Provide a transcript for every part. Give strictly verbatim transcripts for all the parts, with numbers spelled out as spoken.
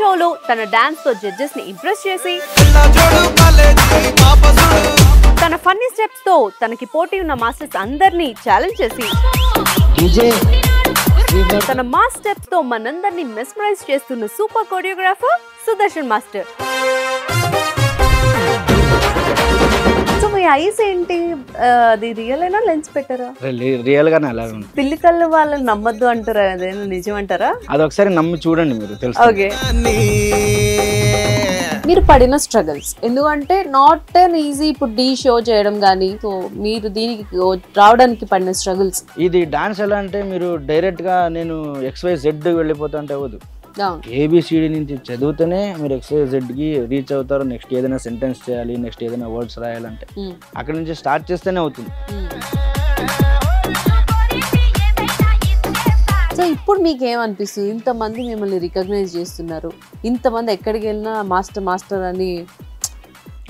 షోలో తన డాన్స్ తో జడ్జెస్ ని ఇంప్రెస్ చేసి తన ఫన్నీ స్టెప్స్ తో తనకి పోటీ ఉన్న మాస్టర్స్ అందర్నీ ఛాలెంజ్ చేసి తన మాస్ స్టెప్స్ తో మనందర్నీ మెస్మరైజ్ చేస్తున్న సూపర్ కోరియోగ్రాఫర్ సుదర్శన్ మాస్టర్. పిల్లి కళ్ళు వాళ్ళని నమ్మద్దు అంటారా? అదేనా నిజం అంటారా? అదొకసారి నమ్మి చూడండి మీరు తెలుసు. మీరు పడిన స్ట్రగుల్స్ ఎందుకంటే నాట్ అన్ ఈజీ ఇప్పుడు డీ షో చేయడం కానీ, సో మీరు దీనికి రావడానికి పడిన స్ట్రగుల్స్. ఇది డాన్స్ ఎలా అంటే మీరు డైరెక్ట్ గా నేను ఎక్స్వై జెడ్ వెళ్ళిపోతా అంటే అవ్వదు. ఏబిసిడి నుంచి చదివితేనే మీరు ఎక్స్వై జెడ్ కి రీచ్ అవుతారు. నెక్స్ట్ ఏదైనా సెంటెన్స్ చేయాలి, నెక్స్ట్ ఏదైనా వర్డ్స్ రాయాలంటే అక్కడ నుంచి స్టార్ట్ చేస్తేనే అవుతుంది. సో ఇప్పుడు మీకు ఏమనిపిస్తుంది? ఇంతమంది మిమ్మల్ని రికగ్నైజ్ చేస్తున్నారు, ఇంతమంది ఎక్కడికి వెళ్ళినా మాస్టర్ మాస్టర్ అని.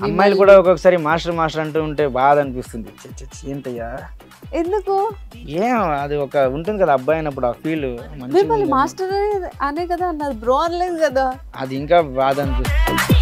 అమ్మాయిలు కూడా ఒక్కొక్కసారి మాస్టర్ మాస్టర్ అంటూ ఉంటే బాధ అనిపిస్తుంది. ఏంటయ్యా ఎందుకు ఏం అది ఒక ఉంటుంది కదా అబ్బాయి అన్నప్పుడు ఆ ఫీల్. మిమ్మల్ని మాస్టర్ అనే కదా అన్నారు, బ్రో అనలేదు కదా, అది ఇంకా బాధ అనిపిస్తుంది.